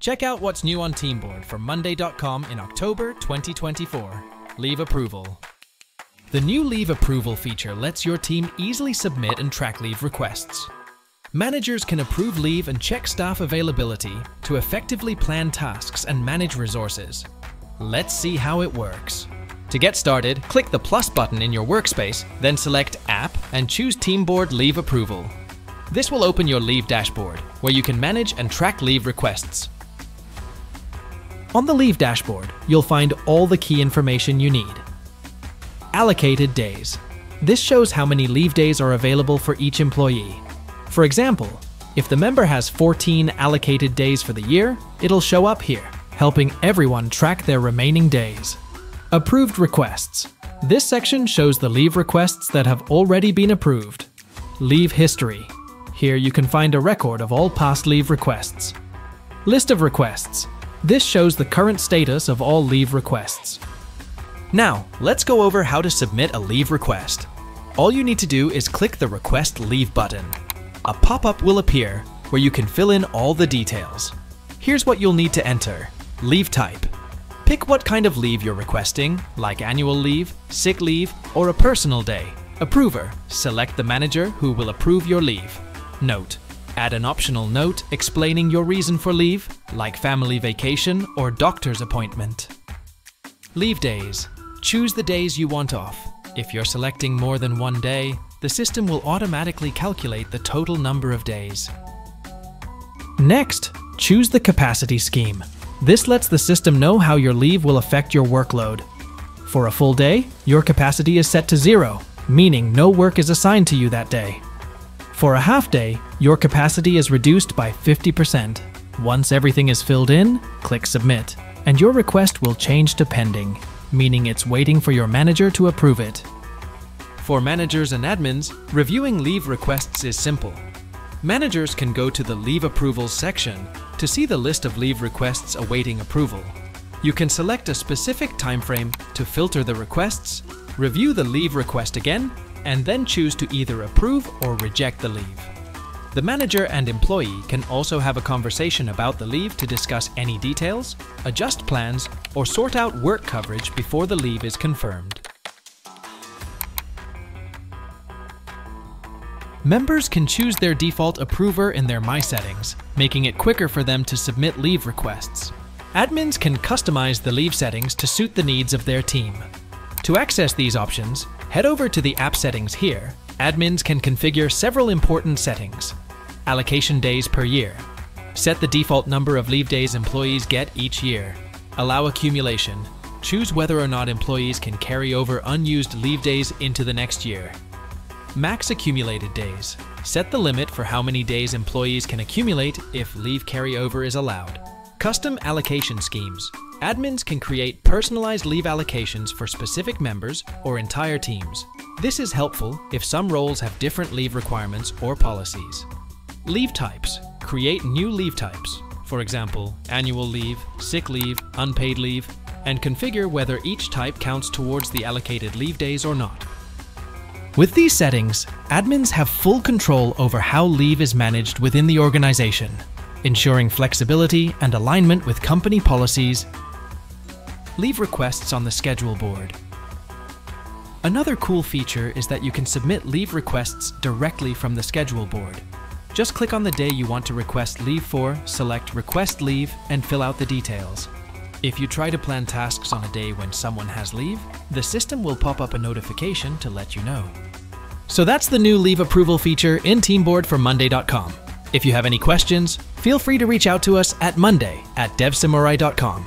Check out what's new on Teamboard from monday.com in October 2024. Leave approval. The new leave approval feature lets your team easily submit and track leave requests. Managers can approve leave and check staff availability to effectively plan tasks and manage resources. Let's see how it works. To get started, click the plus button in your workspace, then select App and choose Teamboard Leave Approval. This will open your leave dashboard, where you can manage and track leave requests. On the leave dashboard, you'll find all the key information you need. Allocated days. This shows how many leave days are available for each employee. For example, if the member has 14 allocated days for the year, it'll show up here, helping everyone track their remaining days. Approved requests. This section shows the leave requests that have already been approved. Leave history. Here you can find a record of all past leave requests. List of requests. This shows the current status of all leave requests. Now, let's go over how to submit a leave request. All you need to do is click the Request Leave button. A pop-up will appear where you can fill in all the details. Here's what you'll need to enter. Leave type. Pick what kind of leave you're requesting, like annual leave, sick leave, or a personal day. Approver. Select the manager who will approve your leave. Note. Add an optional note explaining your reason for leave, like family vacation or doctor's appointment. Leave days. Choose the days you want off. If you're selecting more than one day, the system will automatically calculate the total number of days. Next, choose the capacity scheme. This lets the system know how your leave will affect your workload. For a full day, your capacity is set to 0, meaning no work is assigned to you that day. For a half day, your capacity is reduced by 50%. Once everything is filled in, click Submit, and your request will change to pending, meaning it's waiting for your manager to approve it. For managers and admins, reviewing leave requests is simple. Managers can go to the Leave Approvals section to see the list of leave requests awaiting approval. You can select a specific timeframe to filter the requests, review the leave request again, and then choose to either approve or reject the leave. The manager and employee can also have a conversation about the leave to discuss any details, adjust plans, or sort out work coverage before the leave is confirmed. Members can choose their default approver in their My settings, making it quicker for them to submit leave requests. Admins can customize the leave settings to suit the needs of their team. To access these options, head over to the App settings here. Admins can configure several important settings. Allocation days per year. Set the default number of leave days employees get each year. Allow accumulation. Choose whether or not employees can carry over unused leave days into the next year. Max accumulated days. Set the limit for how many days employees can accumulate if leave carryover is allowed. Custom allocation schemes. Admins can create personalized leave allocations for specific members or entire teams. This is helpful if some roles have different leave requirements or policies. Leave types. Create new leave types. For example, annual leave, sick leave, unpaid leave, and configure whether each type counts towards the allocated leave days or not. With these settings, admins have full control over how leave is managed within the organization, ensuring flexibility and alignment with company policies. Leave requests on the schedule board. Another cool feature is that you can submit leave requests directly from the schedule board. Just click on the day you want to request leave for, select Request Leave, and fill out the details. If you try to plan tasks on a day when someone has leave, the system will pop up a notification to let you know. So that's the new leave approval feature in Teamboard for monday.com. If you have any questions, feel free to reach out to us at monday@devsamurai.com.